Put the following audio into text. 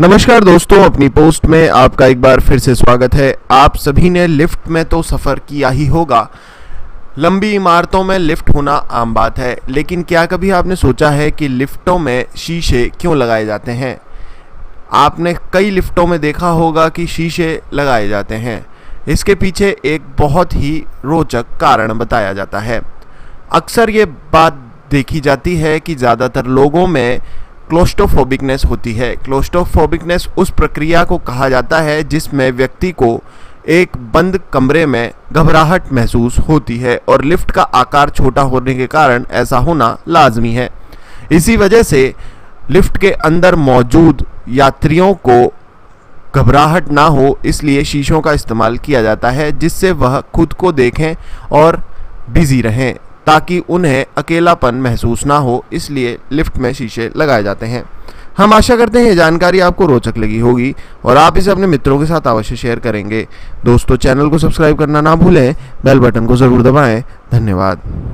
नमस्कार दोस्तों, अपनी पोस्ट में आपका एक बार फिर से स्वागत है। आप सभी ने लिफ्ट में तो सफ़र किया ही होगा। लंबी इमारतों में लिफ्ट होना आम बात है, लेकिन क्या कभी आपने सोचा है कि लिफ्टों में शीशे क्यों लगाए जाते हैं? आपने कई लिफ्टों में देखा होगा कि शीशे लगाए जाते हैं। इसके पीछे एक बहुत ही रोचक कारण बताया जाता है। अक्सर ये बात देखी जाती है कि ज़्यादातर लोगों में क्लोस्ट्रोफोबिकनेस होती है। क्लोस्ट्रोफोबिकनेस उस प्रक्रिया को कहा जाता है जिसमें व्यक्ति को एक बंद कमरे में घबराहट महसूस होती है और लिफ्ट का आकार छोटा होने के कारण ऐसा होना लाजमी है। इसी वजह से लिफ्ट के अंदर मौजूद यात्रियों को घबराहट ना हो, इसलिए शीशों का इस्तेमाल किया जाता है जिससे वह खुद को देखें और बिजी रहें, ताकि उन्हें अकेलापन महसूस ना हो। इसलिए लिफ्ट में शीशे लगाए जाते हैं। हम आशा करते हैं ये जानकारी आपको रोचक लगी होगी और आप इसे अपने मित्रों के साथ अवश्य शेयर करेंगे। दोस्तों, चैनल को सब्सक्राइब करना ना भूलें, बेल बटन को ज़रूर दबाएं। धन्यवाद।